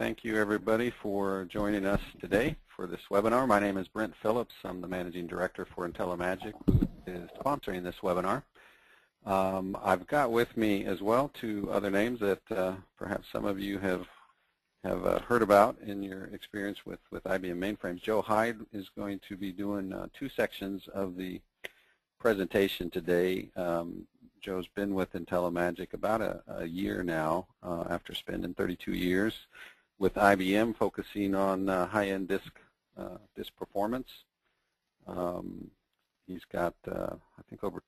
Thank you, everybody, for joining us today for this webinar. My name is Brent Phillips. I'm the Managing Director for IntelliMagic, who is sponsoring this webinar. I've got with me as well two other names that perhaps some of you have heard about in your experience with IBM mainframes. Joe Hyde is going to be doing two sections of the presentation today. Joe's been with IntelliMagic about a year now, after spending 32 years with IBM focusing on high-end disk performance. He's got, I think, over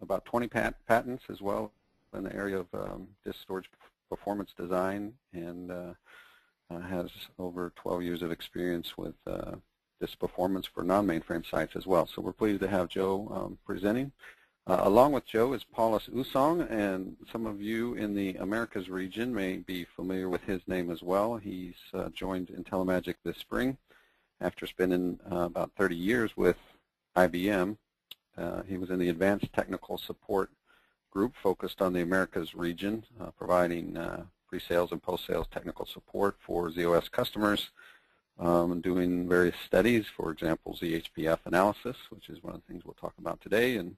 about 20 patents as well in the area of disk storage performance design, and has over 12 years of experience with disk performance for non-mainframe sites as well. So we're pleased to have Joe presenting. Along with Joe is Paulus Usong, and some of you in the Americas region may be familiar with his name as well. He's joined IntelliMagic this spring after spending about 30 years with IBM. He was in the Advanced Technical Support Group focused on the Americas region, providing pre-sales and post-sales technical support for z/OS customers, doing various studies, for example, ZHPF analysis, which is one of the things we'll talk about today. And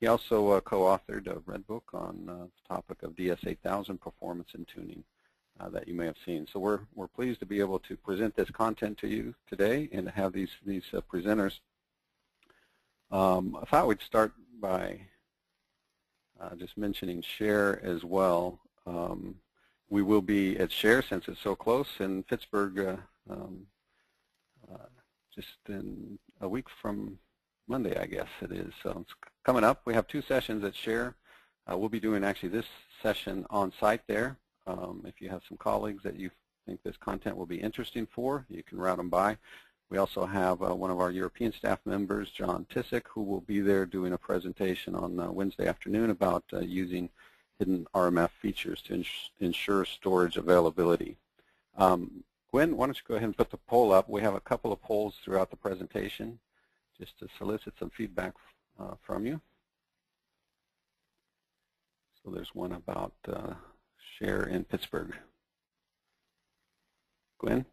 he also co-authored a red book on the topic of DS-8000 performance and tuning that you may have seen. So we're pleased to be able to present this content to you today and to have these presenters. I thought we'd start by just mentioning SHARE as well. We will be at SHARE, since it's so close, in Pittsburgh just in a week from Monday, I guess it is. So it's coming up. We have two sessions at SHARE. We'll be doing actually this session on site there. If you have some colleagues that you think this content will be interesting for, you can route them by. We also have one of our European staff members, John Tissick, who will be there doing a presentation on Wednesday afternoon about using hidden RMF features to ensure storage availability. Gwen, why don't you go ahead and put the poll up? We have a couple of polls throughout the presentation, just to solicit some feedback from you. So there's one about SHARE in Pittsburgh. Gwen?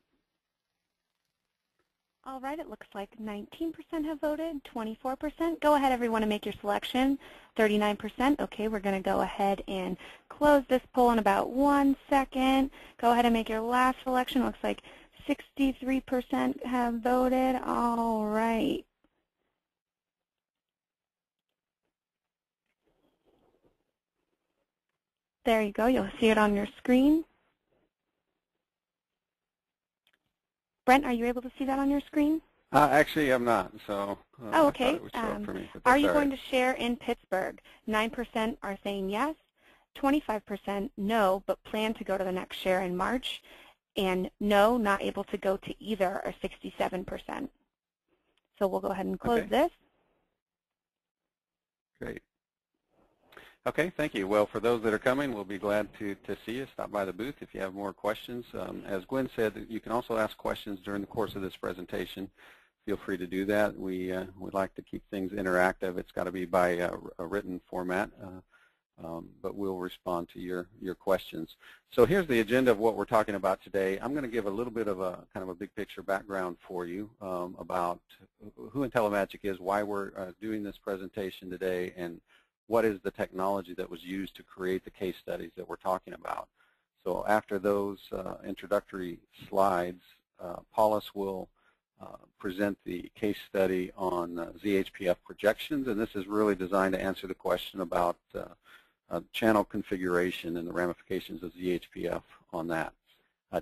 All right, it looks like 19% have voted, 24%. Go ahead, everyone, and make your selection. 39%. Okay, we're going to go ahead and close this poll in about 1 second. Go ahead and make your last selection. Looks like 63% have voted. All right. There you go. You'll see it on your screen. Brent, are you able to see that on your screen? Actually, I'm not. So. Oh, okay. Me, are you going to share in Pittsburgh? 9% are saying yes, 25% no, but plan to go to the next share in March, and no, not able to go to either, are 67%. So we'll go ahead and close this. Great. Okay, thank you. Well, for those that are coming, we'll be glad to see you. Stop by the booth if you have more questions. As Gwen said, you can also ask questions during the course of this presentation. Feel free to do that. We like to keep things interactive. It's got to be by a written format, but we'll respond to your questions. So here's the agenda of what we're talking about today. I'm going to give a little bit of a kind of a big picture background for you about who IntelliMagic is, why we're doing this presentation today, and what is the technology that was used to create the case studies that we're talking about. So after those introductory slides, Paulus will present the case study on ZHPF projections, and this is really designed to answer the question about channel configuration and the ramifications of ZHPF on that.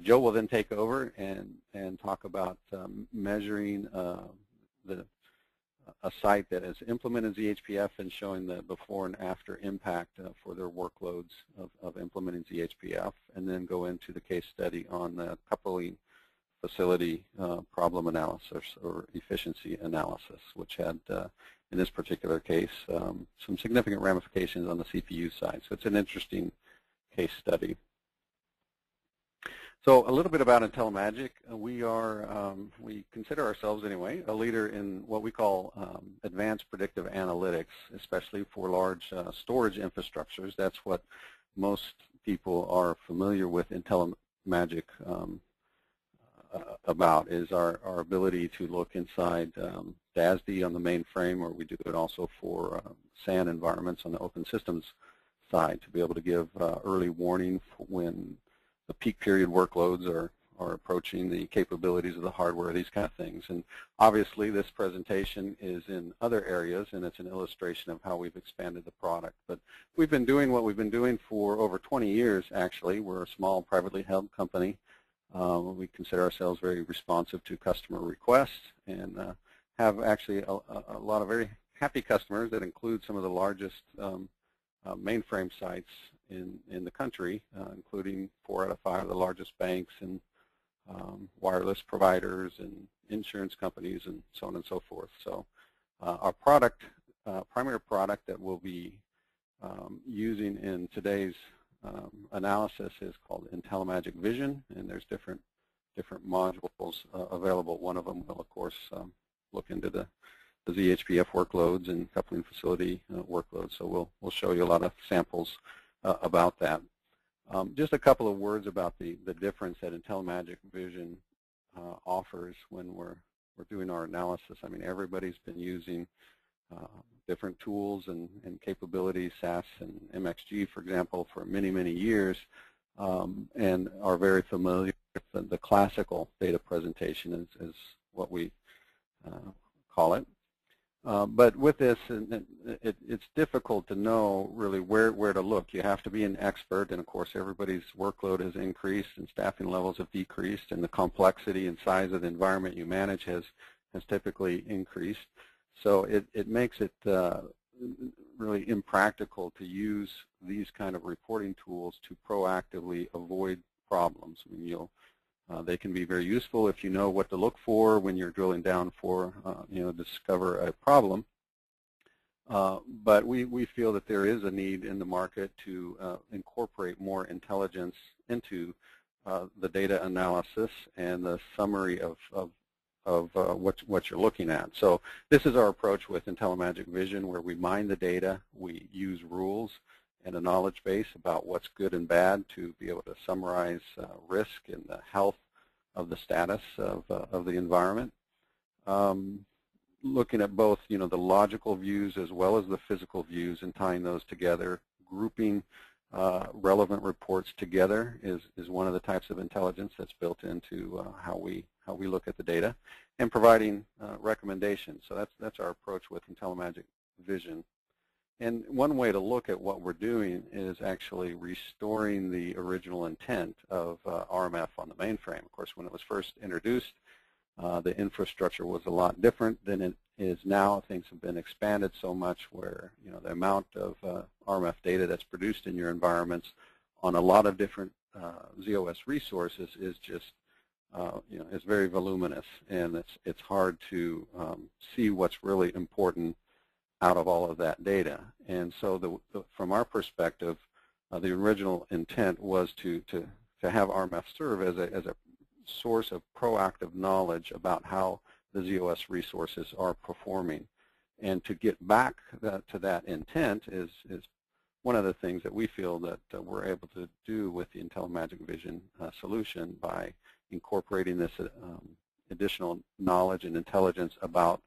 Joe will then take over and talk about measuring a site that has implemented ZHPF and showing the before and after impact for their workloads of implementing ZHPF, and then go into the case study on the coupling facility problem analysis or efficiency analysis, which had, in this particular case, some significant ramifications on the CPU side. So it's an interesting case study. So a little bit about IntelliMagic. We are, we consider ourselves anyway, a leader in what we call advanced predictive analytics, especially for large storage infrastructures. That's what most people are familiar with IntelliMagic about is our ability to look inside DASD on the mainframe, or we do it also for SAN environments on the open systems side, to be able to give early warning when the peak period workloads are approaching the capabilities of the hardware, these kind of things. And obviously this presentation is in other areas, and it's an illustration of how we've expanded the product. But we've been doing what we've been doing for over 20 years, actually. We're a small privately held company. We consider ourselves very responsive to customer requests, and have actually a lot of very happy customers that include some of the largest mainframe sites in the country, including 4 out of 5 of the largest banks, and wireless providers, and insurance companies, and so on and so forth. So our product, primary product that we'll be using in today's analysis is called IntelliMagic Vision, and there's different modules available. One of them will, of course, look into the ZHPF workloads and coupling facility workloads. So we'll show you a lot of samples about that. Just a couple of words about the difference that IntelliMagic Vision offers when we're doing our analysis. I mean, everybody's been using different tools and capabilities, SAS and MXG, for example, for many, many years, and are very familiar with the classical data presentation is what we call it. But with this, it's difficult to know really where to look. You have to be an expert, and of course everybody's workload has increased and staffing levels have decreased, and the complexity and size of the environment you manage has typically increased. So it makes it really impractical to use these kind of reporting tools to proactively avoid problems. I mean, they can be very useful if you know what to look for when you're drilling down for, discover a problem. But we feel that there is a need in the market to incorporate more intelligence into the data analysis and the summary of what you're looking at. So this is our approach with IntelliMagic Vision, where we mine the data, we use rules and a knowledge base about what's good and bad to be able to summarize risk and the health of the status of the environment. Looking at both, the logical views as well as the physical views and tying those together, grouping relevant reports together is one of the types of intelligence that's built into how we look at the data, and providing recommendations. So that's our approach with IntelliMagic Vision. And one way to look at what we're doing is actually restoring the original intent of RMF on the mainframe. Of course, when it was first introduced, the infrastructure was a lot different than it is now. Things have been expanded so much where the amount of RMF data that's produced in your environments on a lot of different z/OS resources is just is very voluminous, and it's hard to see what's really important out of all of that data. And so from our perspective, the original intent was to have RMF serve as a source of proactive knowledge about how the z/OS resources are performing. And to get back to that intent is one of the things that we feel that we're able to do with the IntelliMagic Vision solution by incorporating this additional knowledge and intelligence about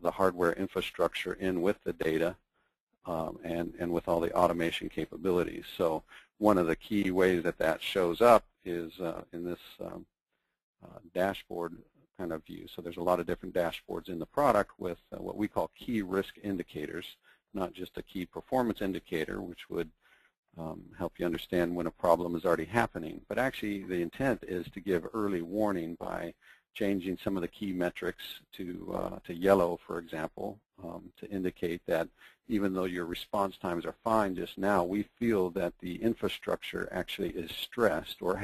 the hardware infrastructure in with the data and with all the automation capabilities. So one of the key ways that shows up is in this dashboard kind of view. So there's a lot of different dashboards in the product with what we call key risk indicators, not just a key performance indicator, which would help you understand when a problem is already happening. But actually the intent is to give early warning by changing some of the key metrics to yellow, for example, to indicate that even though your response times are fine just now, we feel that the infrastructure actually is stressed, or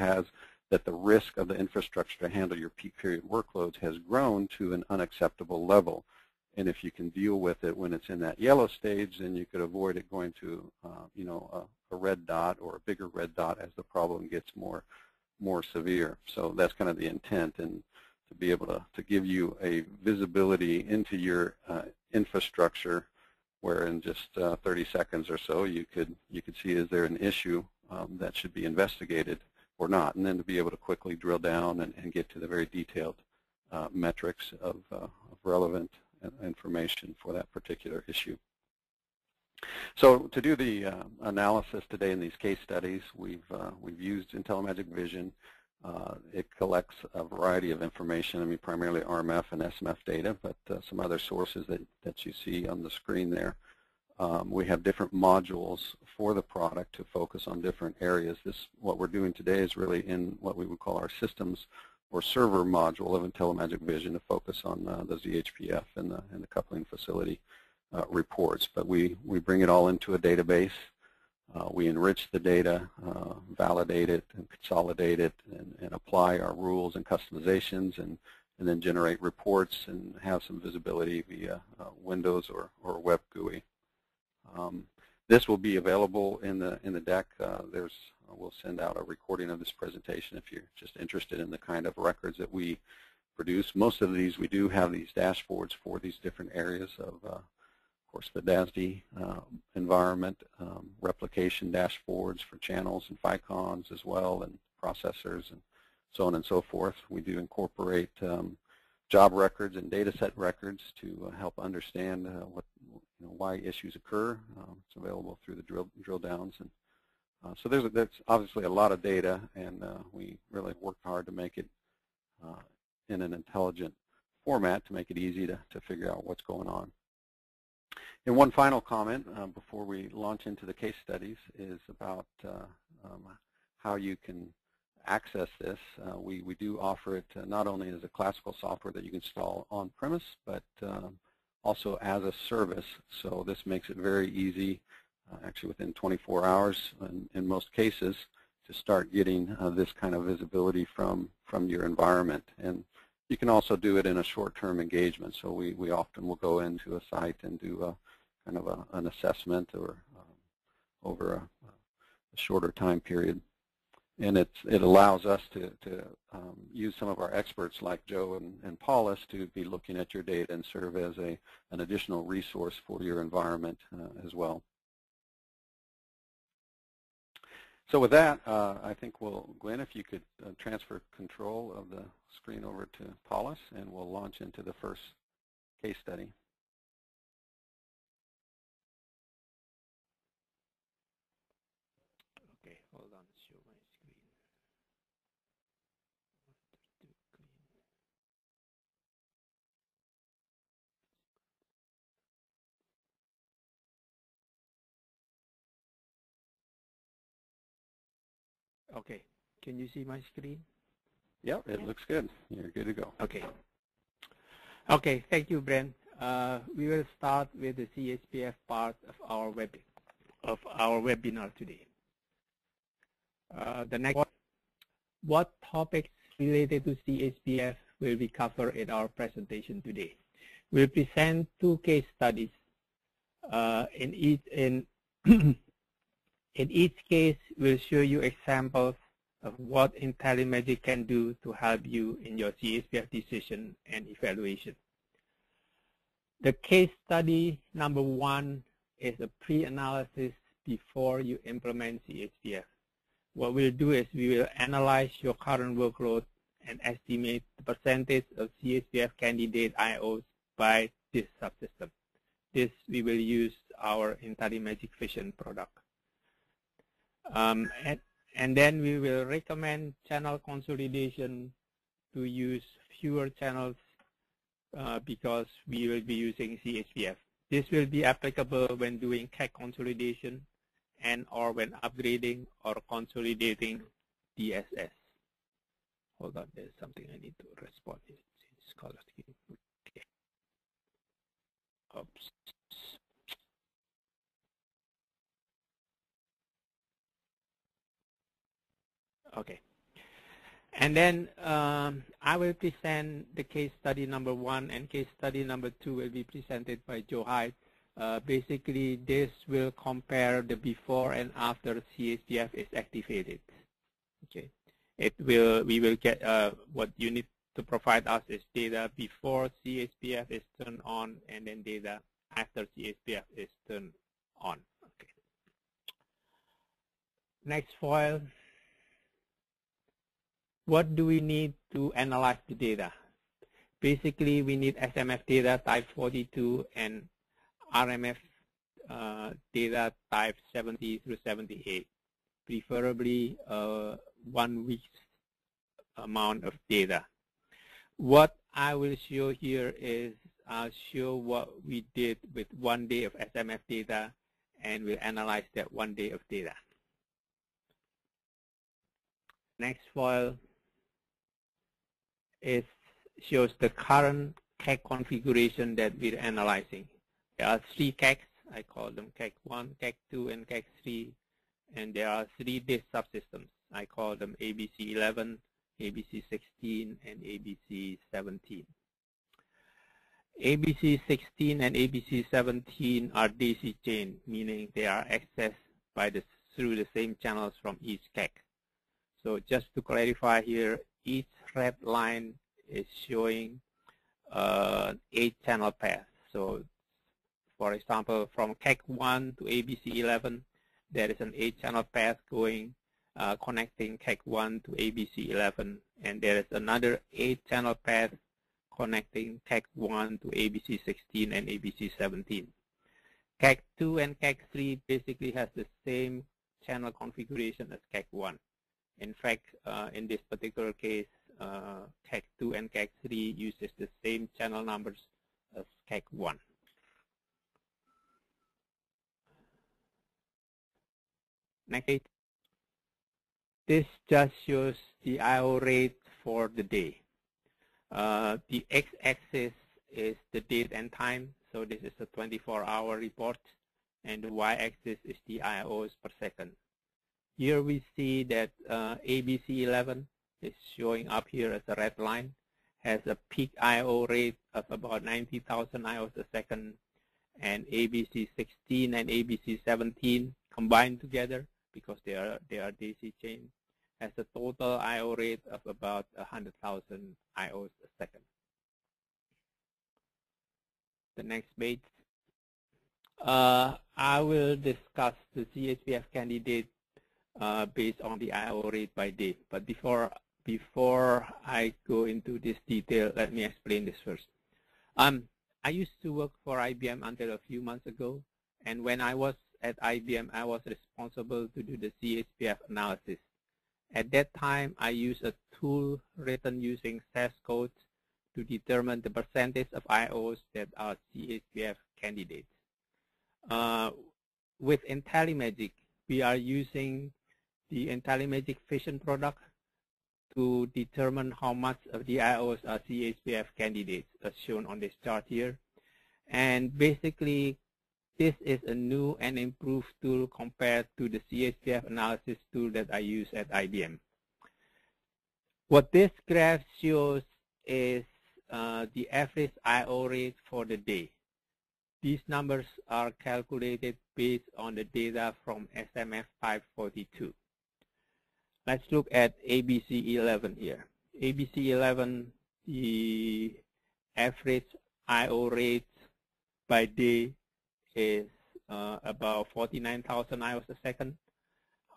that the risk of the infrastructure to handle your peak period workloads has grown to an unacceptable level. And if you can deal with it when it's in that yellow stage, then you could avoid it going to a red dot, or a bigger red dot, as the problem gets more severe. So that's kind of the intent, and to be able to give you a visibility into your infrastructure, where in just 30 seconds or so you could see, is there an issue that should be investigated or not, and then to be able to quickly drill down and get to the very detailed metrics of relevant information for that particular issue. So to do the analysis today in these case studies, we've used IntelliMagic Vision. It collects a variety of information, I mean primarily RMF and SMF data, but some other sources that you see on the screen there. We have different modules for the product to focus on different areas. This, what we're doing today, is really in what we would call our systems or server module of IntelliMagic Vision to focus on the ZHPF and the coupling facility reports. But we bring it all into a database. We enrich the data, validate it, and consolidate it, and apply our rules and customizations, and then generate reports and have some visibility via Windows or Web GUI. This will be available in the deck. We'll send out a recording of this presentation if you're just interested in the kind of records that we produce. Most of these, we do have these dashboards for these different areas of course, the DASD environment, replication dashboards for channels and FICONs as well, and processors and so on and so forth. We do incorporate job records and data set records to help understand why issues occur. It's available through the drill downs, and so there's obviously a lot of data, and we really worked hard to make it in an intelligent format to make it easy to figure out what's going on. And one final comment before we launch into the case studies is about how you can access this. We do offer it not only as a classical software that you can install on-premise, but also as a service. So this makes it very easy, actually within 24 hours in most cases, to start getting this kind of visibility from your environment. And you can also do it in a short-term engagement. So we often will go into a site and do a kind of an assessment or over a shorter time period. And it allows us to use some of our experts like Joe and Paulus to be looking at your data and serve as an additional resource for your environment as well. So with that, I think Gwen, if you could transfer control of the screen over to Paulus, and we'll launch into the first case study. Okay, hold on, show my screen. Okay, can you see my screen? Yep, it looks good. You're good to go. Okay. Okay, thank you, Brent. We will start with the CHPF part of our webinar today. The next, what topics related to CHPF will be covered in our presentation today? We'll present two case studies. In each case, we'll show you examples of what IntelliMagic can do to help you in your CHPF decision and evaluation. The case study number one is a pre-analysis before you implement CHPF. What we'll do is we will analyze your current workload and estimate the percentage of CHPF candidate IOs by this subsystem. This, we will use our IntelliMagic Vision product. And then we will recommend channel consolidation to use fewer channels because we will be using CHPF. This will be applicable when doing CAC consolidation and or when upgrading or consolidating DSS. Hold on, there's something I need to respond to. Okay. Oops. Okay, and then I will present the case study number one, and case study number two will be presented by Joe Hyde. Basically, this will compare the before and after CHPF is activated. Okay, we will get what you need to provide us is data before CHPF is turned on, and then data after CHPF is turned on. Okay. Next file. what do we need to analyze the data? Basically, we need SMF data type 42 and RMF data type 70 through 78, preferably 1 week amount of data. What I will show here is I'll show what we did with 1 day of SMF data, and we'll analyze that 1 day of data. Next file shows the current CAC configuration that we're analyzing. There are 3 CACs. I call them CAC 1, CAC 2, and CAC 3. And there are 3 disk subsystems. I call them ABC 11, ABC 16, and ABC 17. ABC 16 and ABC 17 are DC-chained, meaning they are accessed by through the same channels from each CAC. So just to clarify here, each red line is showing 8 channel paths. So for example, from CAC 1 to ABC 11, there is an 8 channel path going connecting CAC 1 to ABC 11, and there is another 8 channel path connecting CAC 1 to ABC 16 and ABC 17. CAC 2 and CAC 3 basically has the same channel configuration as CAC 1. In fact, in this particular case, CAC 2 and CAC 3 uses the same channel numbers as CAC 1. Next, this just shows the I/O rate for the day. The x-axis is the date and time, so this is a 24-hour report, and the y-axis is the IOs per second. Here we see that ABC 11 is showing up here as a red line, has a peak I/O rate of about 90,000 IOs a second, and ABC 16 and ABC 17 combined together, because they are DC chain, has a total I/O rate of about 100,000 IOs a second. The next page, I will discuss the CHPF candidate based on the I/O rate by day. But before I go into this detail, let me explain this first. I used to work for IBM until a few months ago, and when I was at IBM, I was responsible to do the CHPF analysis. At that time, I used a tool written using SAS codes to determine the percentage of IOs that are CHPF candidates. With IntelliMagic, we are using the IntelliMagic Vision product to determine how much of the IOs are CHPF candidates, as shown on this chart here. And basically, this is a new and improved tool compared to the CHPF analysis tool that I use at IBM. What this graph shows is the average I/O rate for the day. These numbers are calculated based on the data from SMF 542. Let's look at ABC 11 here. ABC 11, the average I/O rate by day is about 49,000 IOs a second,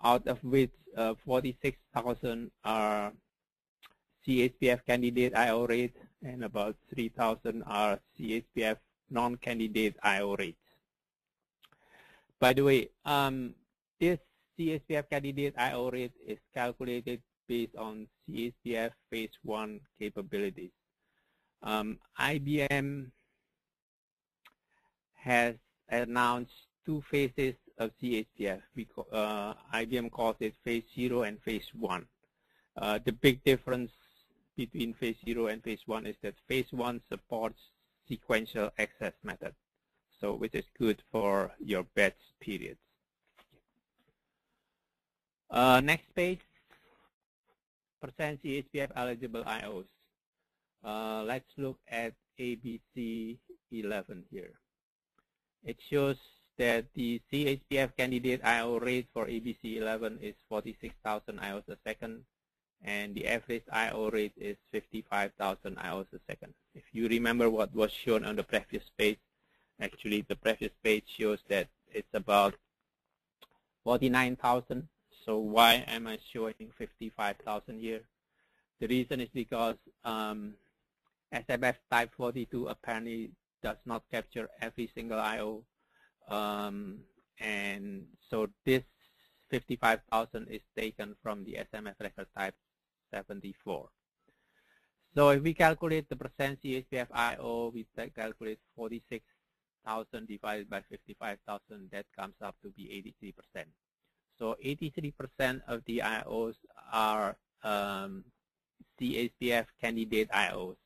out of which 46,000 are CHPF candidate I/O rate, and about 3,000 are CHPF non-candidate I/O rates. By the way, this CHPF candidate I/O rate is calculated based on CHPF phase 1 capabilities. IBM has announced 2 phases of CHPF. IBM calls it phase 0 and phase 1. The big difference between phase 0 and phase 1 is that phase 1 supports sequential access method, so which is good for your batch periods. Next page, percent CHPF eligible IOs. Let's look at ABC 11 here. It shows that the CHPF candidate I/O rate for ABC 11 is 46,000 IOs a second, and the average I/O rate is 55,000 IOs a second. If you remember what was shown on the previous page, actually the previous page shows that it's about 49,000. So why am I showing 55,000 here? The reason is because SMF 542 apparently does not capture every single I/O, and so this 55,000 is taken from the SMF record type 74. So if we calculate the percent CHPF I/O, we calculate 46,000 divided by 55,000. That comes up to be 83%. So 83% of the I/Os are CHPF candidate I/Os,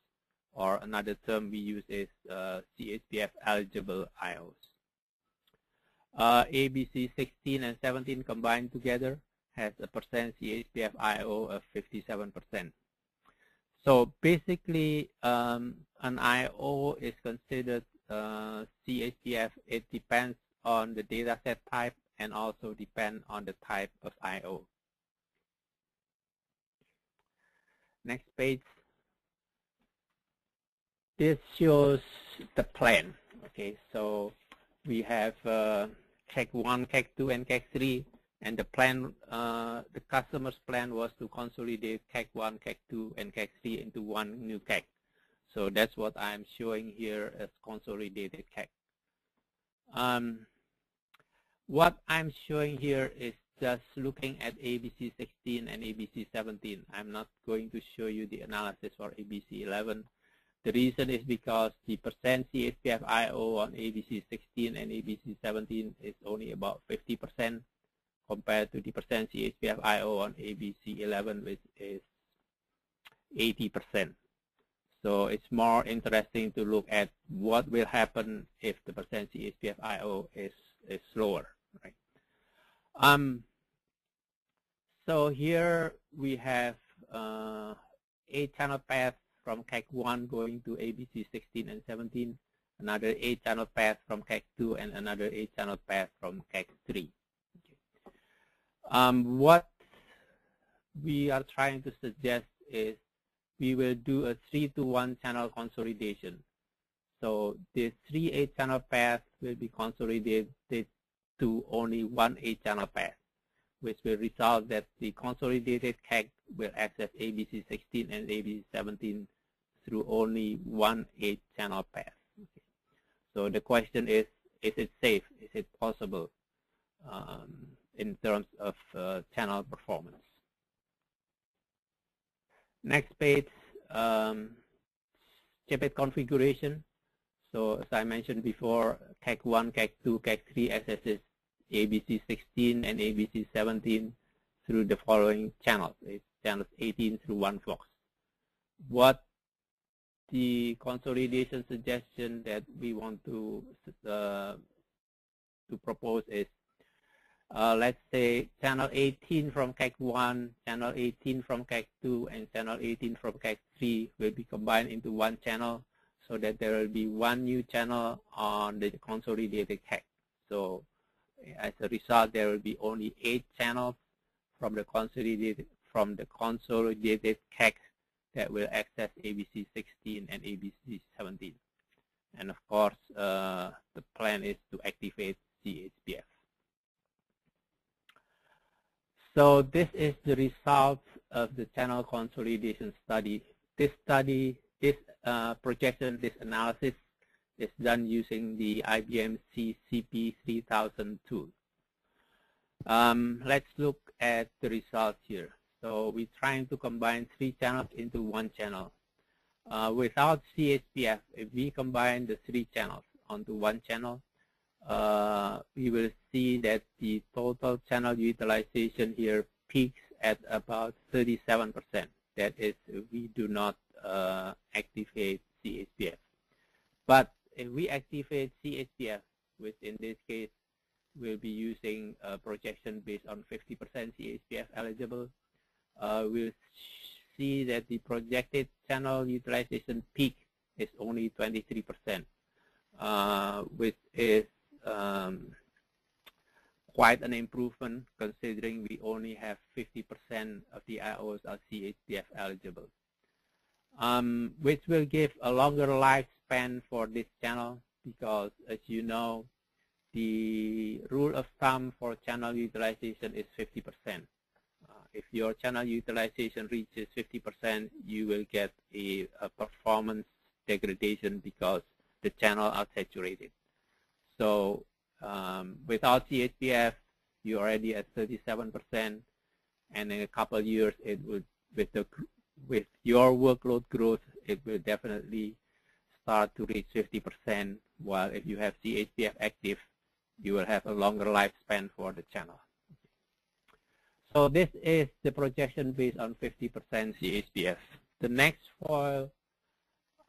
or another term we use is CHPF eligible I/Os. A, B, C, 16 and 17 combined together has a percent CHPF I/O of 57%. So basically, an I/O is considered CHPF. It depends on the dataset type and also depend on the type of I/O. Next page. This shows the plan. Okay, so we have CAC 1, CAC 2, and CAC 3, and the plan, the customer's plan was to consolidate CAC 1, CAC 2, and CAC 3 into one new CAC. So that's what I'm showing here as consolidated CAC. What I'm showing here is just looking at ABC 16 and ABC 17. I'm not going to show you the analysis for ABC 11. The reason is because the percent CHPF I/O on ABC 16 and ABC 17 is only about 50% compared to the percent CHPF I/O on ABC 11, which is 80%. So it's more interesting to look at what will happen if the percent CHPF I/O is lower, right? So here we have 8 channel paths from CAC 1 going to ABC 16 and 17, another 8 channel path from CAC 2, and another 8 channel path from CAC 3. Okay. What we are trying to suggest is we will do a 3-to-1 channel consolidation. So the 3 8 channel paths will be consolidated to only 1 8 channel path, which will result that the consolidated CAC will access ABC 16 and ABC 17 through only 1 8 channel path. Okay. So the question is it safe? Is it possible in terms of channel performance? Next page, Chiplet configuration. So as I mentioned before, CAC 1, CAC 2, CAC 3 accesses ABC 16 and ABC 17 through the following channels. It's channels 18 through 1 flux. What the consolidation suggestion that we want to propose is, let's say channel 18 from CAC 1, channel 18 from CAC 2, and channel 18 from CAC 3 will be combined into one channel, so that there will be one new channel on the consolidated CAC. So as a result, there will be only 8 channels from the consolidated CAC that will access ABC 16 and ABC 17. And of course, the plan is to activate CHPF. So this is the result of the channel consolidation study. This study, this analysis is done using the IBM CCP3000 tool. Let's look at the results here. So we're trying to combine 3 channels into one channel. Without CHPF, if we combine the 3 channels onto one channel, we will see that the total channel utilization here peaks at about 37%. That is, we do not activate CHPF. But if we activate CHPF, which in this case will be using a projection based on 50% CHPF eligible, we'll see that the projected channel utilization peak is only 23%, which is quite an improvement considering we only have 50% of the I/Os are CHPF eligible, which will give a longer lifespan for this channel because, as you know, the rule of thumb for channel utilization is 50%. If your channel utilization reaches 50%, you will get a performance degradation because the channel are saturated. So without CHPF, you're already at 37%, and in a couple of years, it would with your workload growth, it will definitely start to reach 50%. While if you have CHPF active, you will have a longer lifespan for the channel. So this is the projection based on 50% CHPF. The next foil,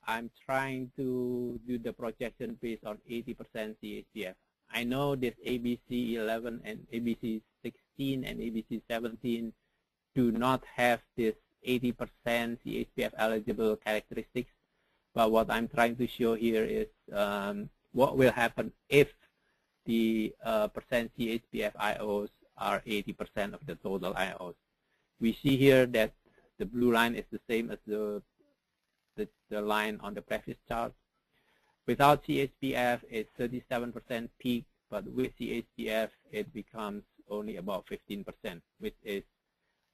I'm trying to do the projection based on 80% CHPF. I know this ABC 11 and ABC 16 and ABC 17 do not have this 80% CHPF eligible characteristics, but what I'm trying to show here is what will happen if the percent CHPF IOs are 80% of the total IOs. We see here that the blue line is the same as the line on the previous chart. Without CHPF, it's 37% peak, but with CHPF, it becomes only about 15%, which is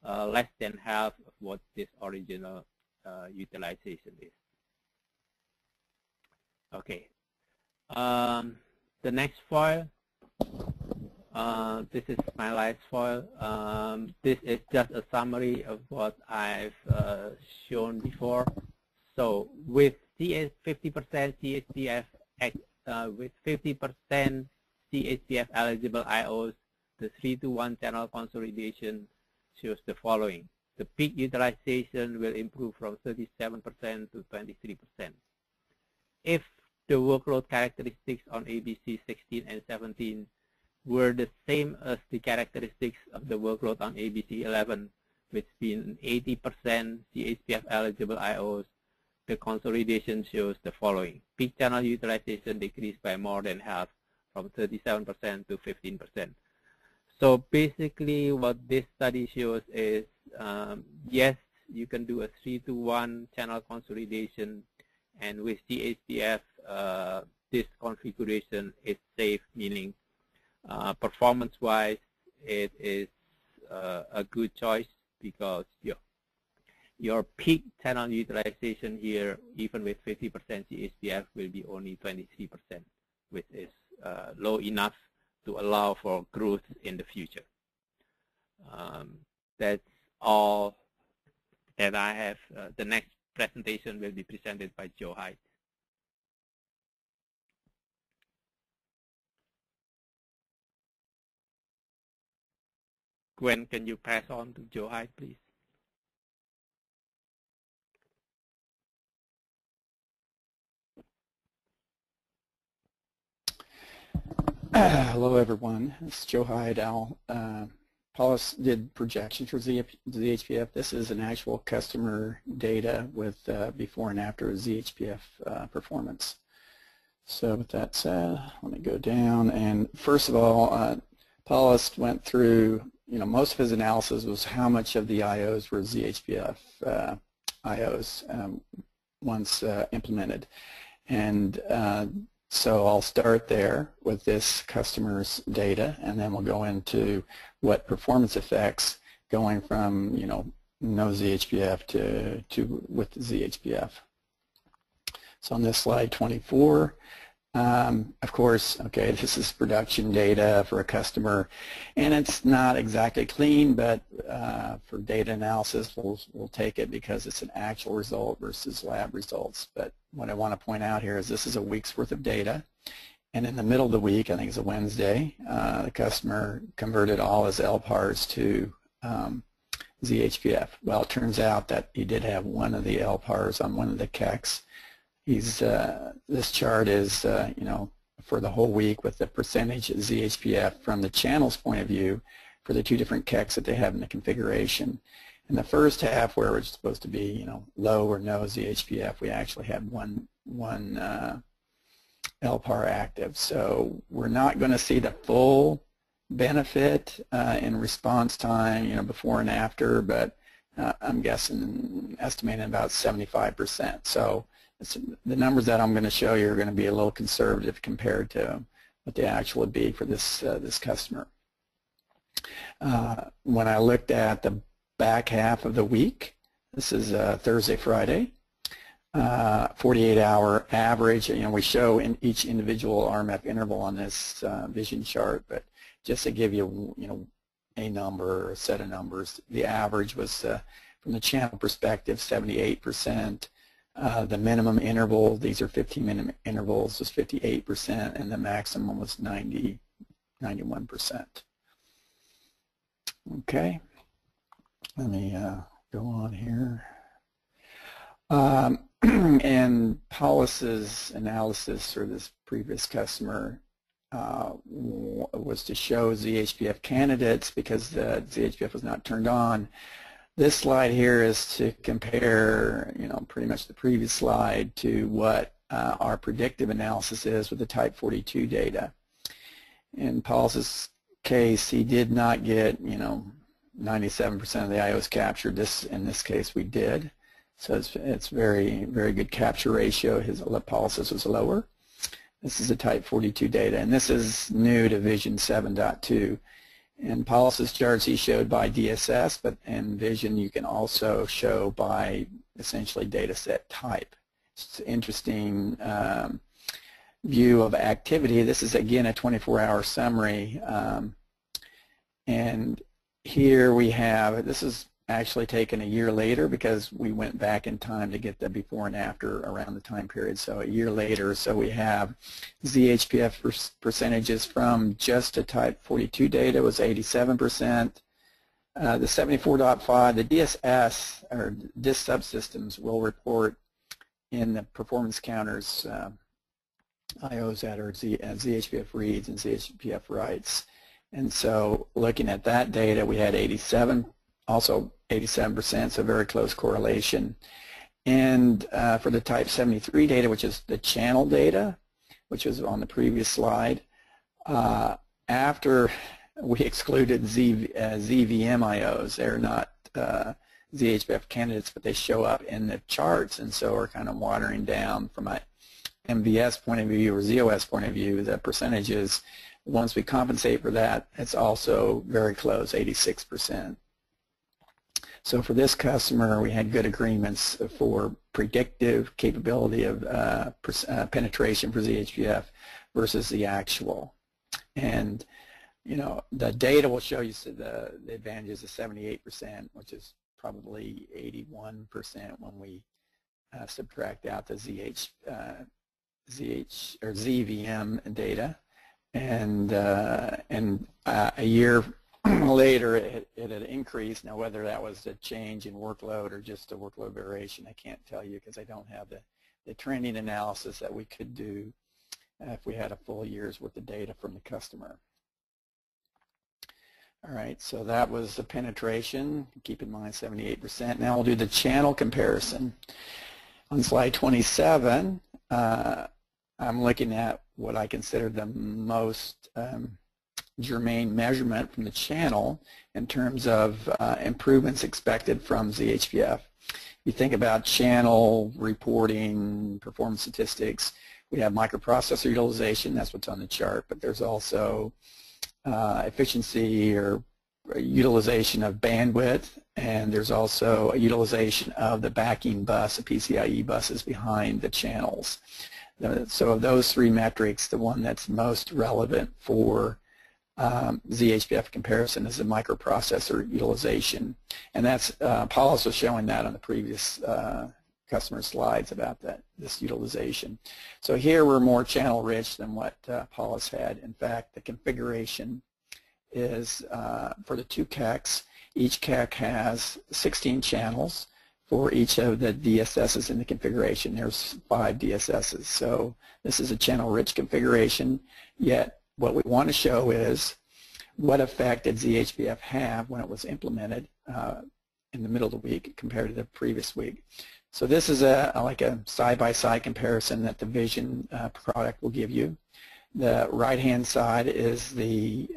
less than half of what this original utilization is. Okay. The next foil, this is my last foil. This is just a summary of what I've shown before. So with 50% CHPF, with 50% CHPF eligible IOs, the 3-to-1 channel consolidation shows the following. The peak utilization will improve from 37% to 23%. If the workload characteristics on ABC 16 and 17 were the same as the characteristics of the workload on ABC 11, which being 80% CHPF eligible IOs, the consolidation shows the following. Peak channel utilization decreased by more than half, from 37% to 15%. So basically what this study shows is, yes, you can do a 3-to-1 channel consolidation, and with CHPF, this configuration is safe, meaning performance-wise, it is a good choice because your peak channel utilization here, even with 50% CHPF, will be only 23%, which is low enough to allow for growth in the future. That's all that I have. The next presentation will be presented by Joe Hyde. Gwen, can you pass on to Joe Hyde, please? Hello, everyone. It's Joe Hyde. Paulus did projections for ZHPF. This is an actual customer data with before and after ZHPF performance. So with that said, let me go down. And first of all, Paulus went through, most of his analysis was how much of the IOs were ZHPF IOs once implemented. And so I'll start there with this customer's data, and then we'll go into what performance effects going from no ZHPF to with ZHPF. So on this slide 24, of course, okay, this is production data for a customer, and it's not exactly clean, but for data analysis, we'll take it because it's an actual result versus lab results. But what I want to point out here is this is a week's worth of data, and in the middle of the week, I think it's a Wednesday, the customer converted all his LPARs to ZHPF. Well, it turns out that he did have one of the LPARs on one of the CACs. He's this chart is for the whole week with the percentage of ZHPF from the channel's point of view for the two different CACs that they have in the configuration. In the first half, where it's supposed to be, low or no ZHPF, we actually had one LPAR active. So we're not going to see the full benefit in response time, before and after, but I'm guessing, estimating about 75%. So the numbers that I'm going to show you are going to be a little conservative compared to what the actual would be for this this customer. When I looked at the back half of the week. This is Thursday, Friday. 48-hour average, and we show in each individual RMF interval on this vision chart, but just to give you, a number or a set of numbers, the average was, from the channel perspective, 78%. The minimum interval, these are 15-minute intervals, was 58%, and the maximum was 91%. Okay, let me go on here. And Paulus's analysis for this previous customer was to show ZHPF candidates because the ZHPF was not turned on. This slide here is to compare, pretty much the previous slide to what our predictive analysis is with the Type 42 data. In Paulus's case, he did not get, 97% of the IOs captured. In this case, we did. So it's very, very good capture ratio. His lipolysis was lower. This is the Type 42 data, and this is new to Vision 7.2. And Paulus's charts he showed by DSS, but in Vision you can also show by essentially data set type. It's an interesting view of activity. This is again a 24-hour summary, and here we have this is actually taken a year later because we went back in time to get the before and after around the time period, so a year later. So we have ZHPF percentages from just the Type 42 data was 87%. The 74.5, the DSS or disk subsystems will report in the performance counters IOs that are ZHPF reads and ZHPF writes. And so looking at that data, we had 87%, so very close correlation. And for the Type 73 data, which is the channel data, which was on the previous slide, after we excluded ZVM IOs, they're not ZHPF candidates, but they show up in the charts, and so we're kind of watering down from an MVS point of view or z/OS point of view, the percentages. Once we compensate for that, it's also very close, 86%. So for this customer, we had good agreements for predictive capability of penetration for ZHPF versus the actual. And, the data will show you the advantages of 78%, which is probably 81% when we subtract out the ZVM data. And a year later, it had increased. Now, whether that was a change in workload or just a workload variation, I can't tell you because I don't have the trending analysis that we could do if we had a full year's worth of data from the customer. All right, so that was the penetration. Keep in mind 78%. Now we'll do the channel comparison. On slide 27, I'm looking at what I consider the most germane measurement from the channel in terms of improvements expected from ZHPF. You think about channel reporting, performance statistics. We have microprocessor utilization, that's what's on the chart, but there's also efficiency or utilization of bandwidth, and there's also a utilization of the backing bus, the PCIe buses behind the channels. So of those three metrics, the one that's most relevant for ZHPF comparison is the microprocessor utilization, and that's Paulus was showing that on the previous customer slides about this utilization. So here we're more channel rich than what Paulus had. In fact, the configuration is for the two CACs. Each CAC has 16 channels for each of the DSSs in the configuration. There's 5 DSSs, so this is a channel rich configuration. Yet what we want to show is what effect did ZHPF have when it was implemented in the middle of the week compared to the previous week. So this is like a side-by-side comparison that the Vision product will give you. The right-hand side is the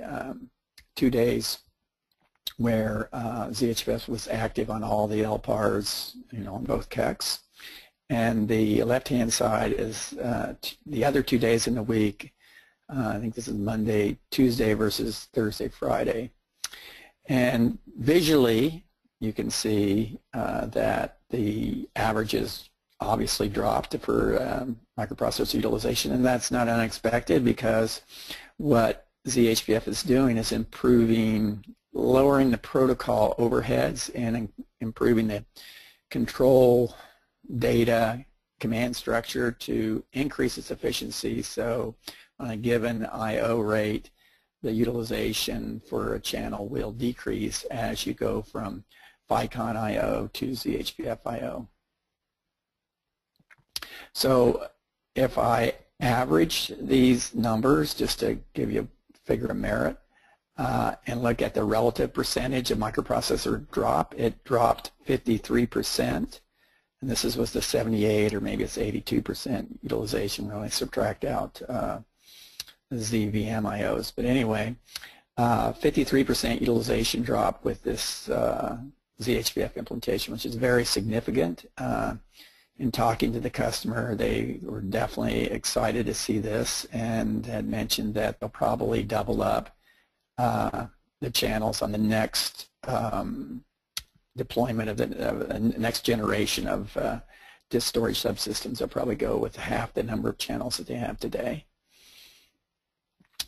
2 days where ZHPF was active on all the LPARs, on both CACs, and the left-hand side is the other 2 days in the week. I think this is Monday, Tuesday versus Thursday, Friday. And visually, you can see that the averages obviously dropped for microprocessor utilization, and that's not unexpected because what ZHPF is doing is lowering the protocol overheads and improving the control data command structure to increase its efficiency. So on a given I/O rate, the utilization for a channel will decrease as you go from FICON I/O to ZHPF I/O. So if I average these numbers, just to give you a figure of merit, and look at the relative percentage of microprocessor drop, it dropped 53%. And this was the 78, or maybe it's 82% utilization when I subtract out ZVM IOs. But anyway, 53% utilization drop with this ZHPF implementation, which is very significant. In talking to the customer, they were definitely excited to see this and had mentioned that they'll probably double up the channels on the next deployment of the next generation of disk storage subsystems. They'll probably go with half the number of channels that they have today.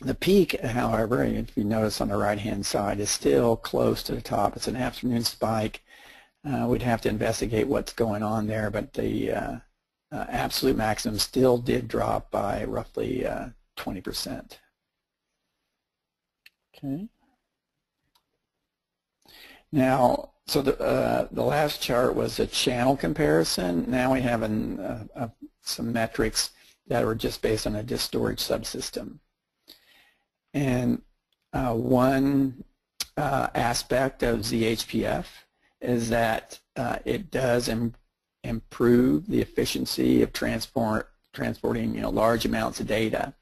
The peak, however, if you notice on the right-hand side, is still close to the top. It's an afternoon spike. We'd have to investigate what's going on there, but the absolute maximum still did drop by roughly 20%. Okay. Now, so the last chart was a channel comparison. Now we have some metrics that are just based on a disk storage subsystem. And one aspect of ZHPF is that it does improve the efficiency of transporting large amounts of data.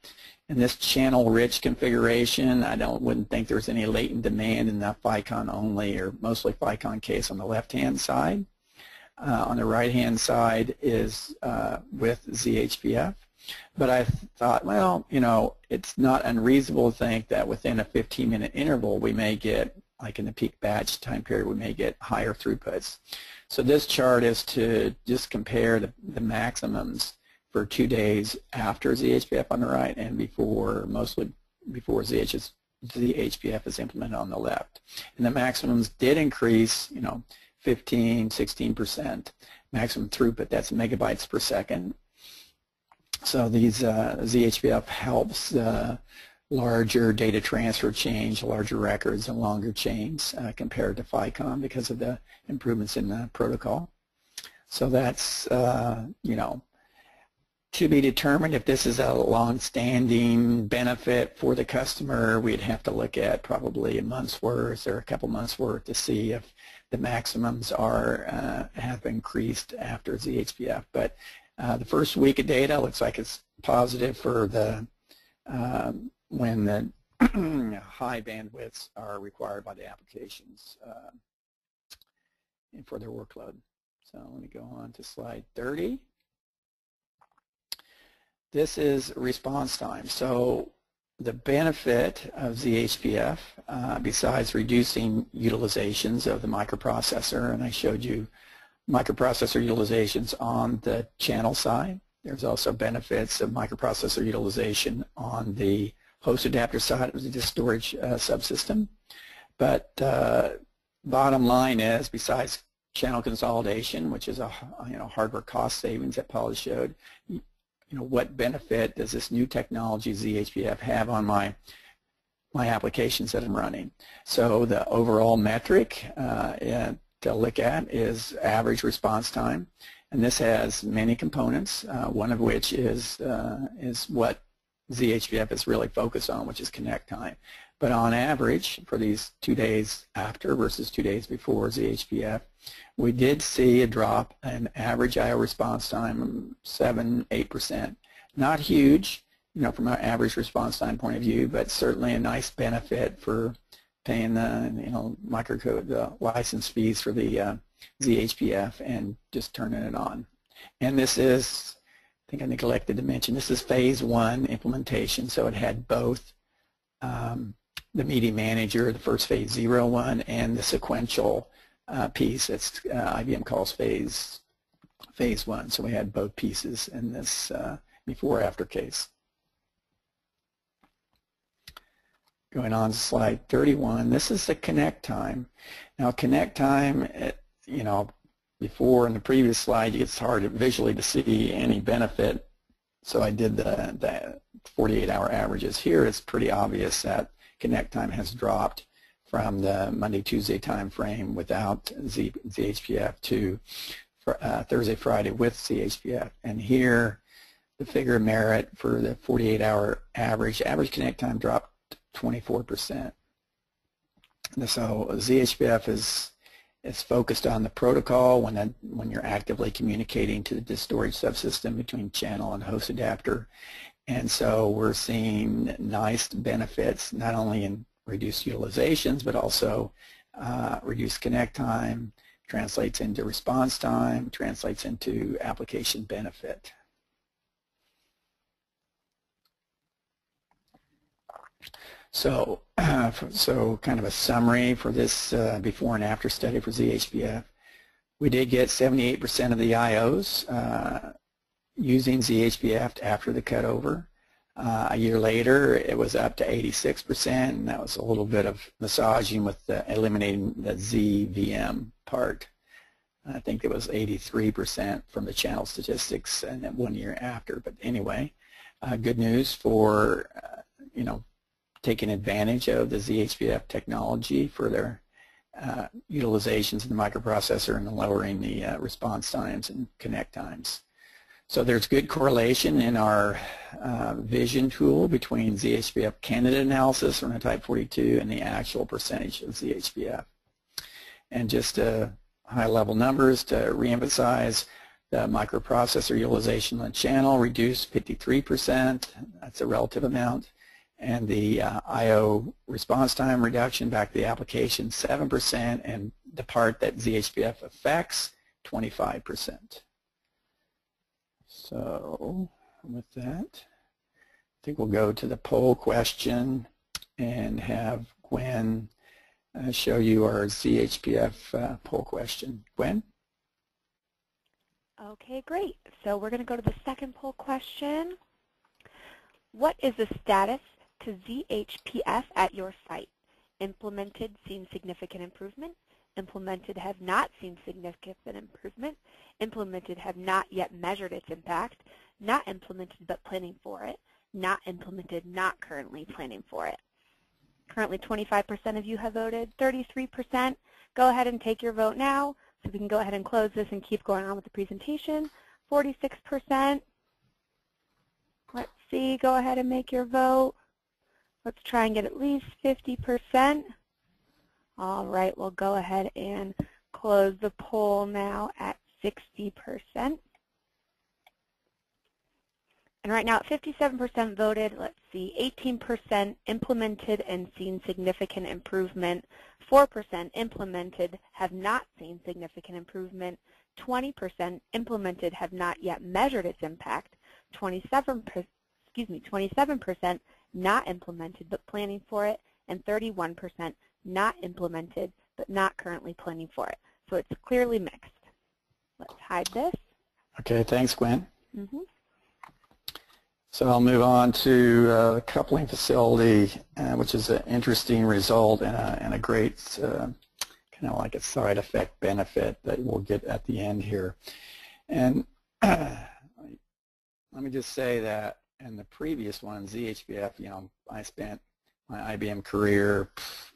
In this channel-rich configuration, wouldn't think there's any latent demand in the FICON only or mostly FICON case on the left-hand side. On the right-hand side is with ZHPF. But I thought, well, it's not unreasonable to think that within a 15-minute interval we may get, like in the peak batch time period, we may get higher throughputs. So this chart is to just compare the maximums for 2 days after ZHPF on the right and before, mostly before ZHPF is implemented on the left. And the maximums did increase, 15, 16% maximum throughput. That's megabytes per second. So these ZHPF helps larger data transfer change, larger records, and longer chains compared to FICON because of the improvements in the protocol. So that's, to be determined if this is a long-standing benefit for the customer. We'd have to look at probably a month's worth or a couple months worth to see if the maximums are have increased after ZHPF. But the first week of data looks like it's positive for the when the high bandwidths are required by the applications and for their workload. So let me go on to slide 30. This is response time. So the benefit of ZHPF, besides reducing utilizations of the microprocessor, and I showed you microprocessor utilizations on the channel side. There's also benefits of microprocessor utilization on the host adapter side of the storage subsystem. But bottom line is, besides channel consolidation, which is a hardware cost savings that Paula showed, what benefit does this new technology ZHPF have on my applications that I'm running? So the overall metric to look at is average response time, and this has many components, one of which is what ZHPF is really focused on, which is connect time. But on average, for these 2 days after versus 2 days before ZHPF, we did see a drop in average I/O response time, 7-8%. Not huge, from our average response time point of view, but certainly a nice benefit for paying the microcode license fees for the ZHPF and just turning it on. And this is, I think I neglected to mention, this is phase one implementation, so it had both the media manager, the first phase 0 one, and the sequential piece. That's IBM calls phase one. So we had both pieces in this before after case. Going on to slide 31, this is the connect time. Now connect time, you know, before in the previous slide, it's hard visually to see any benefit. So I did the 48-hour averages. Here it's pretty obvious that connect time has dropped from the Monday, Tuesday time frame without ZHPF to Thursday, Friday with CHPF. And here the figure of merit for the 48-hour average connect time dropped 24%. So ZHPF is focused on the protocol when you're actively communicating to the storage subsystem between channel and host adapter. And so we're seeing nice benefits not only in reduced utilizations but also reduced connect time, translates into response time, translates into application benefit. So, kind of a summary for this before and after study for ZHPF. We did get 78% of the IOs using ZHPF after the cutover. A year later, it was up to 86%, and that was a little bit of massaging with eliminating the ZVM part. I think it was 83% from the channel statistics, and then 1 year after. But anyway, good news for you know, taking advantage of the ZHPF technology for their utilizations in the microprocessor and lowering the response times and connect times. So there's good correlation in our vision tool between ZHPF candidate analysis on a type 42 and the actual percentage of ZHPF. And just high-level numbers to reemphasize, the microprocessor utilization on the channel reduced 53%. That's a relative amount. And the I.O. response time reduction back to the application, 7%, and the part that ZHPF affects, 25%. So with that, I think we'll go to the poll question and have Gwen show you our ZHPF poll question. Gwen? Okay, great. So we're going to go to the second poll question. What is the status to ZHPF at your site? Implemented, seen significant improvement. Implemented, have not seen significant improvement. Implemented, have not yet measured its impact. Not implemented, but planning for it. Not implemented, not currently planning for it. Currently 25% of you have voted, 33%. Go ahead and take your vote now so we can go ahead and close this and keep going on with the presentation. 46%. Let's see, go ahead and make your vote. Let's try and get at least 50%. All right, we'll go ahead and close the poll now at 60%. And right now at 57% voted, let's see, 18% implemented and seen significant improvement, 4% implemented, have not seen significant improvement, 20% implemented, have not yet measured its impact, 27% not implemented but planning for it, and 31% not implemented but not currently planning for it. So it's clearly mixed. Let's hide this. Okay, thanks, Gwen. So I'll move on to the coupling facility, which is an interesting result and a great kind of like a side effect benefit that we'll get at the end here. And let me just say that in the previous one, ZHPF, you know, I spent my IBM career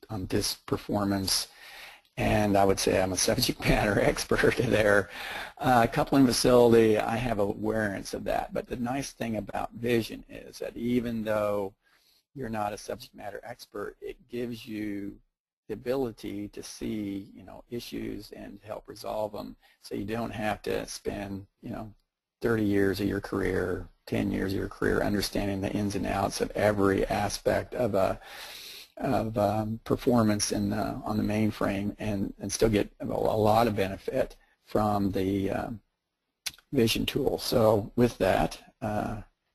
on this performance, and I would say I'm a subject matter expert there. Coupling facility, I have awareness of that, but the nice thing about vision is that even though you're not a subject matter expert, it gives you the ability to see, you know, issues and help resolve them, so you don't have to spend, you know, 30 years of your career, 10 years of your career, understanding the ins and outs of every aspect of performance in the, on the mainframe, and still get a lot of benefit from the vision tool. So with that,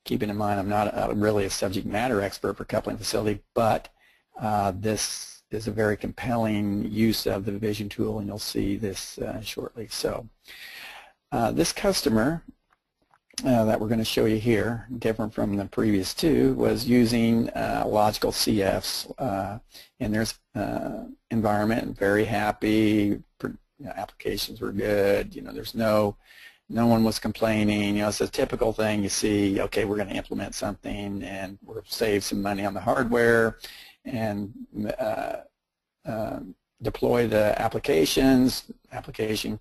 keeping in mind I'm not really a subject matter expert for coupling facility, but this is a very compelling use of the vision tool, and you'll see this shortly. So this customer that we're going to show you here, different from the previous two, was using logical CFs in their environment. Very happy, applications were good. You know, there's no one was complaining. You know, it's a typical thing you see. Okay, we're going to implement something, and we'll save some money on the hardware, and deploy the applications.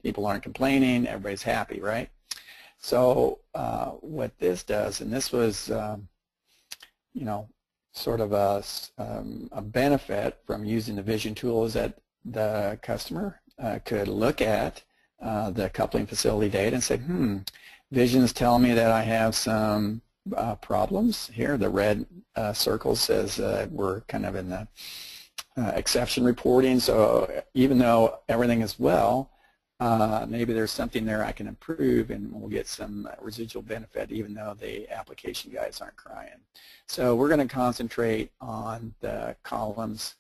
People aren't complaining. Everybody's happy, right? So what this does, and this was, you know, sort of a benefit from using the vision tool, is that the customer could look at the coupling facility data and say, vision's telling me that I have some problems here. The red circle says we're kind of in the exception reporting. So even though everything is well, maybe there's something there I can improve, and we'll get some residual benefit even though the application guys aren't crying. So we're going to concentrate on the columns,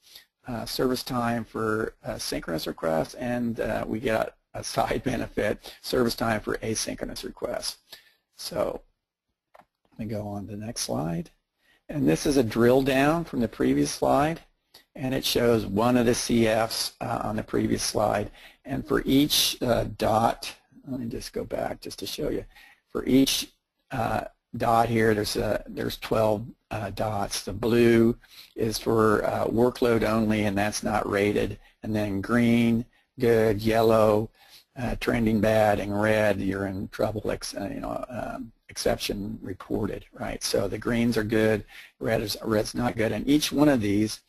service time for synchronous requests, and we get a side benefit, service time for asynchronous requests. So let me go on to the next slide. And this is a drill down from the previous slide, and it shows one of the CFs on the previous slide. And for each dot, let me just go back just to show you. For each dot here, there's 12 dots. The blue is for workload only, and that's not rated. And then green, good, yellow, trending bad, and red, you're in trouble, exception reported, right? So the greens are good, red's not good, and each one of these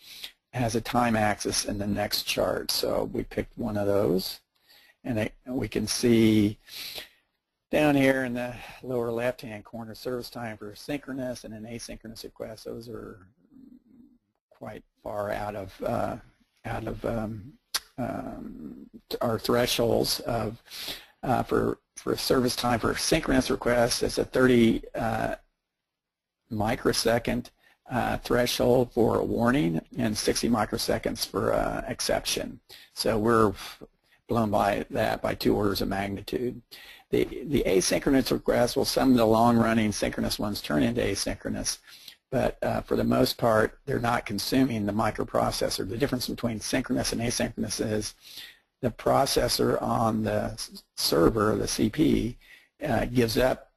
has a time axis in the next chart. So we picked one of those, and we can see down here in the lower left-hand corner, service time for synchronous and an asynchronous request. Those are quite far out of our thresholds of for service time for synchronous requests. It's a 30 microsecond threshold for a warning, and 60 microseconds for exception. So we're blown by that by 2 orders of magnitude. The asynchronous requests, well, some of the long-running synchronous ones turn into asynchronous, but for the most part, they're not consuming the microprocessor. The difference between synchronous and asynchronous is the processor on the server, the CP, gives up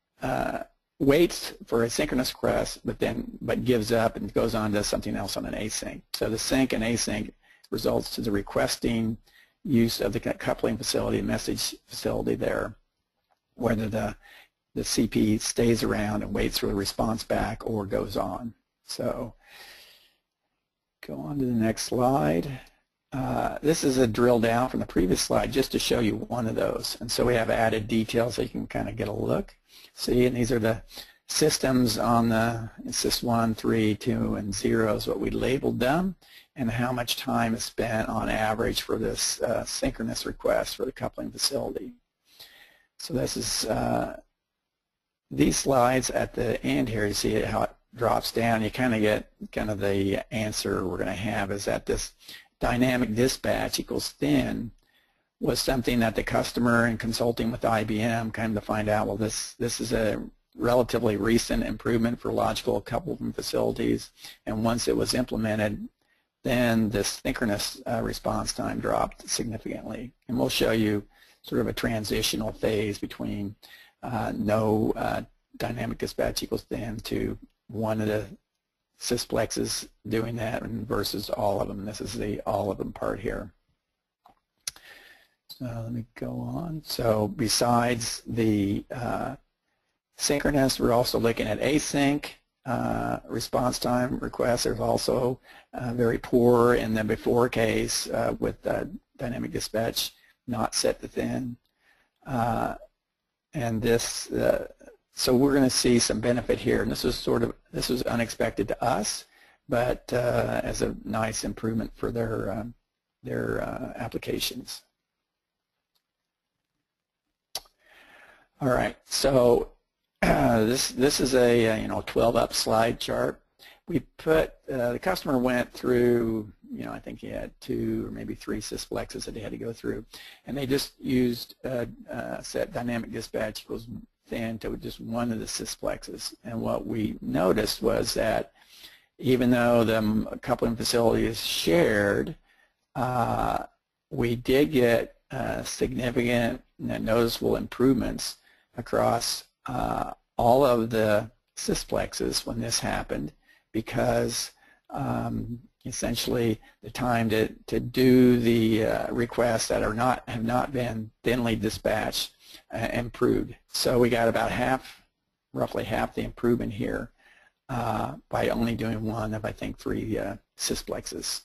waits for a synchronous request, but gives up and goes on to something else on an async. So the sync and async results to the requesting use of the coupling facility, message facility there, whether the CP stays around and waits for the response back or goes on. So go on to the next slide. This is a drill down from the previous slide just to show you one of those. And so we have added details so you can kind of get a look. See, and these are the systems on the sys1, 3, 2, and 0 is what we labeled them, and how much time is spent on average for this synchronous request for the coupling facility. So this is these slides at the end here. You see how it drops down. You kind of get kind of the answer we're going to have is that this dynamic dispatch equals thin was something that the customer, in consulting with IBM, kind of to find out, well, this is a relatively recent improvement for logical coupling facilities, and once it was implemented, then the synchronous response time dropped significantly. And we'll show you sort of a transitional phase between no dynamic dispatch equals thin to one of the sysplexes doing that versus all of them. This is the all of them part here. So let me go on. So besides the synchronous, we're also looking at async response time requests. There's also very poor in the before case with dynamic dispatch not set to thin. And this, so we're going to see some benefit here. And this was unexpected to us, but as a nice improvement for their applications. All right, so this is a 12 up slide chart. we put, the customer went through, I think he had 2 or maybe 3 sysflexes that he had to go through, and they just used set dynamic dispatch equals thin to just one of the sysflexes. And what we noticed was that even though the coupling facility is shared, we did get significant noticeable improvements across all of the sysflexes when this happened, because essentially the time to do the requests that are not have not been thinly dispatched improved. So we got about half, roughly half the improvement here by only doing one of, I think, 3 sysplexes.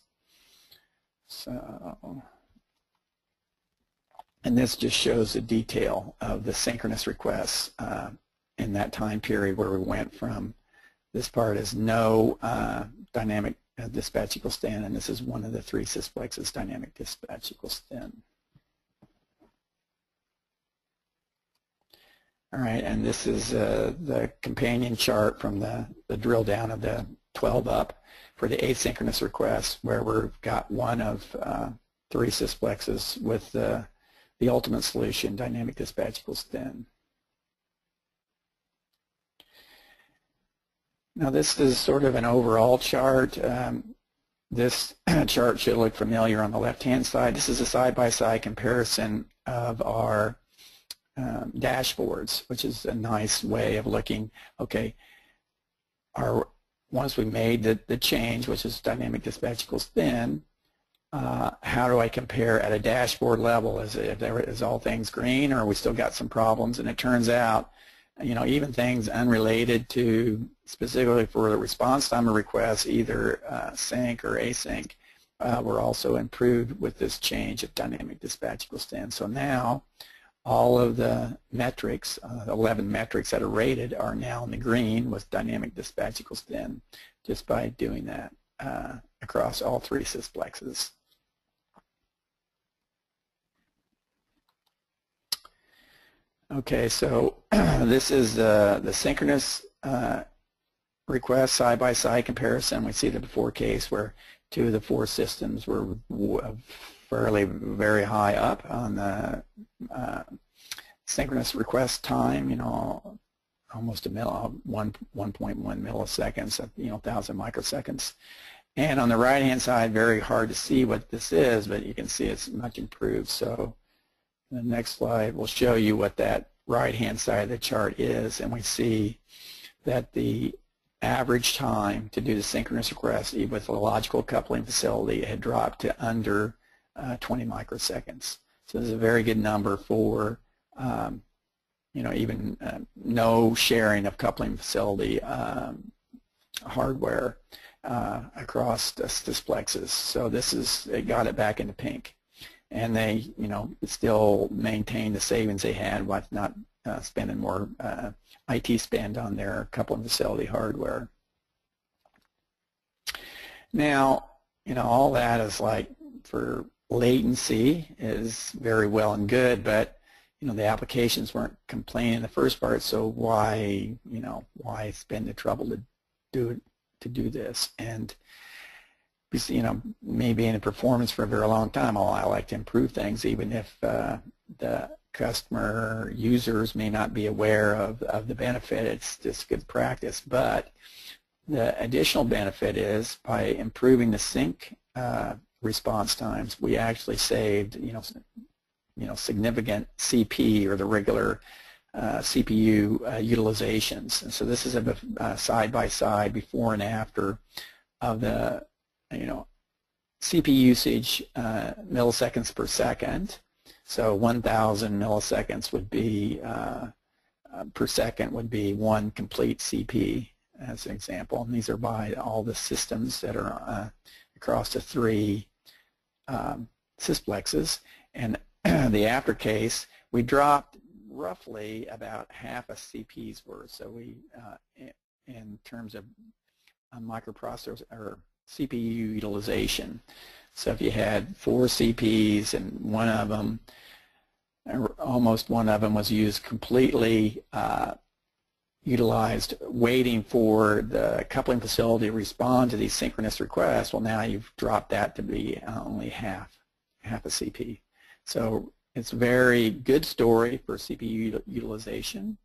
So, and this just shows the detail of the synchronous requests in that time period where we went from this part is no dynamic dispatch equals thin, and this is one of the 3 sysplexes, dynamic dispatch equals thin. All right, and this is the companion chart from the drill down of the 12 up for the asynchronous requests, where we've got one of 3 sysplexes with the ultimate solution, dynamic dispatch equals thin. Now this is sort of an overall chart. This chart should look familiar on the left-hand side. This is a side-by-side comparison of our dashboards, which is a nice way of looking, okay, once we made the change, which is dynamic dispatch equals thin, how do I compare at a dashboard level? Is all things green, or we still got some problems? And it turns out, even things unrelated to specifically for the response time of requests, either sync or async, were also improved with this change of dynamic dispatch equals thin. So now, all of the metrics, 11 metrics that are rated, are now in the green with dynamic dispatch equals thin, just by doing that across all 3 sysplexes. Okay, so this is the synchronous request side-by-side comparison. We see the before case where 2 of the 4 systems were fairly very high up on the synchronous request time, almost 1.1 milliseconds, 1,000 microseconds. And on the right-hand side, very hard to see what this is, but you can see it's much improved. So the next slide will show you what that right-hand side of the chart is, and we see that the average time to do the synchronous request with a logical coupling facility had dropped to under 20 microseconds. So this is a very good number for, even no sharing of coupling facility hardware across the sysplexes. So this is, it got it back into pink. And they, still maintained the savings they had by not spending more IT spend on their coupling facility hardware. Now, all that is like for latency is very well and good, but the applications weren't complaining in the first part, so why why spend the trouble to do this? And me being in performance for a very long time, I like to improve things, even if the customer users may not be aware of the benefit. It's just good practice. But the additional benefit is by improving the sync response times, we actually saved significant CP, or the regular CPU utilizations. And so this is a side-by-side before and after of the CP usage milliseconds per second. So 1,000 milliseconds would be per second would be 1 complete CP, as an example. And these are by all the systems that are across the 3 sysplexes. And the after case, we dropped roughly about half a CP's worth. So we, in terms of microprocessors or CPU utilization. So if you had 4 CPs and one of them, almost one of them was used completely utilized waiting for the coupling facility to respond to these synchronous requests, well, now you've dropped that to be only half a CP. So it's a very good story for CPU utilization,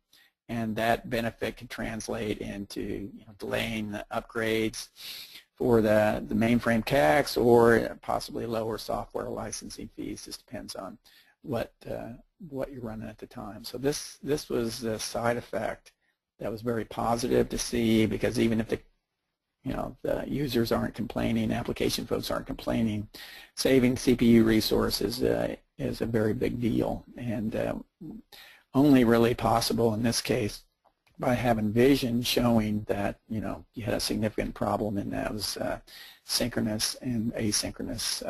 and that benefit can translate into, you know, delaying the upgrades for the mainframe CACs or possibly lower software licensing fees. Just depends on what you're running at the time. So this was the side effect that was very positive to see, because even if the users aren't complaining, application folks aren't complaining, saving CPU resources is a very big deal, and only really possible in this case by having vision showing that, you know, you had a significant problem, and that was synchronous and asynchronous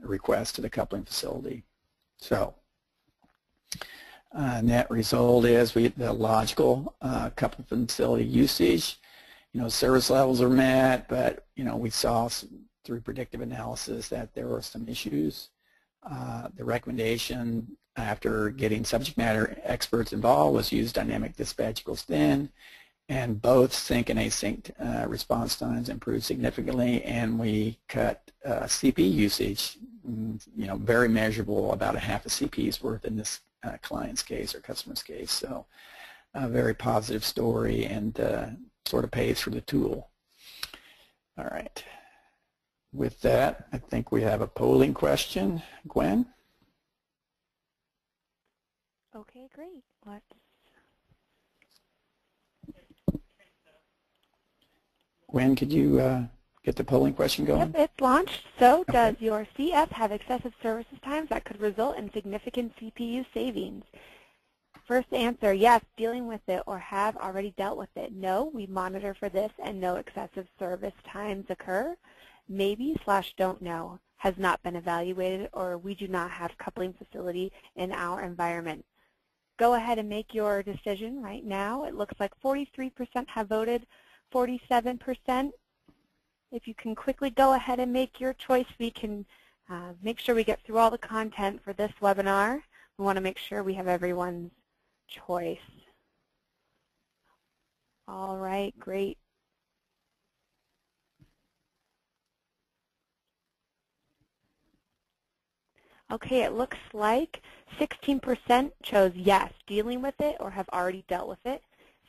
requests to the coupling facility. So net result is the logical coupling facility usage. You know, service levels are met, but, you know, we saw through predictive analysis that there were some issues. The recommendation, after getting subject matter experts involved, was use dynamic dispatch equals thin, and both sync and async response times improved significantly, and we cut CP usage, you know, very measurable, about a half a CP's worth in this client's case or customer's case. So a very positive story, and sort of pays for the tool. All right. With that, I think we have a polling question. Gwen? Okay, great. Gwen, could you get the polling question going? Yep, it's launched. So, okay. Does your CF have excessive services times that could result in significant CPU savings? First answer, yes, dealing with it or have already dealt with it. No, we monitor for this and no excessive service times occur. Maybe/don't know, has not been evaluated, or we do not have coupling facility in our environment. Go ahead and make your decision right now. It looks like 43% have voted, 47%. If you can quickly go ahead and make your choice, we can make sure we get through all the content for this webinar. We want to make sure we have everyone's choice. All right, great. Okay, it looks like 16% chose yes, dealing with it or have already dealt with it.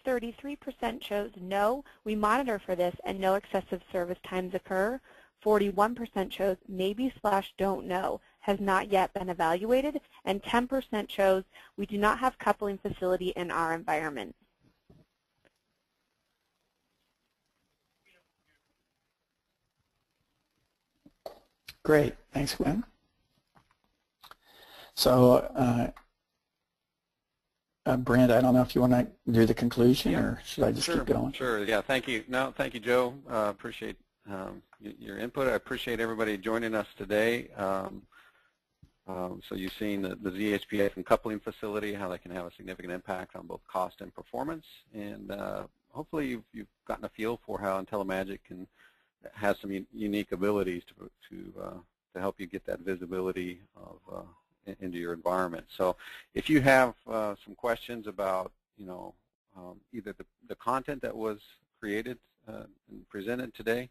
33% chose no, we monitor for this and no excessive service times occur. 41% chose maybe/don't know, has not yet been evaluated. And 10% chose we do not have coupling facility in our environment. Great, thanks, Gwen. So, Brent, I don't know if you want to do the conclusion, or should I just keep going? Sure. Yeah. Thank you. No, thank you, Joe. Appreciate your input. I appreciate everybody joining us today. So you've seen the ZHPF and coupling facility, how they can have a significant impact on both cost and performance, and hopefully you've gotten a feel for how IntelliMagic has some unique abilities to help you get that visibility of into your environment. So if you have some questions about, you know, either the content that was created and presented today,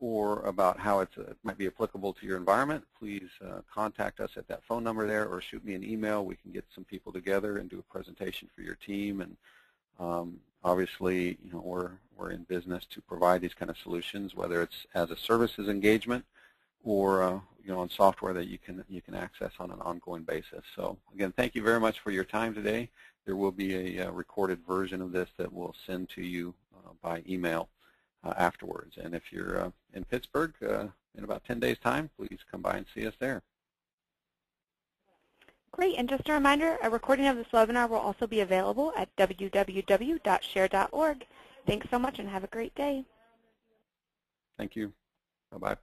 or about how it might be applicable to your environment, please contact us at that phone number there, or shoot me an email. We can get some people together and do a presentation for your team. And obviously, you know, we're in business to provide these kind of solutions, whether it's as a services engagement or you know, on software that you can access on an ongoing basis. So again, thank you very much for your time today. There will be a recorded version of this that we'll send to you by email afterwards. And if you're in Pittsburgh in about 10 days' time, please come by and see us there. Great, and just a reminder, a recording of this webinar will also be available at www.share.org. Thanks so much and have a great day. Thank you. Bye-bye.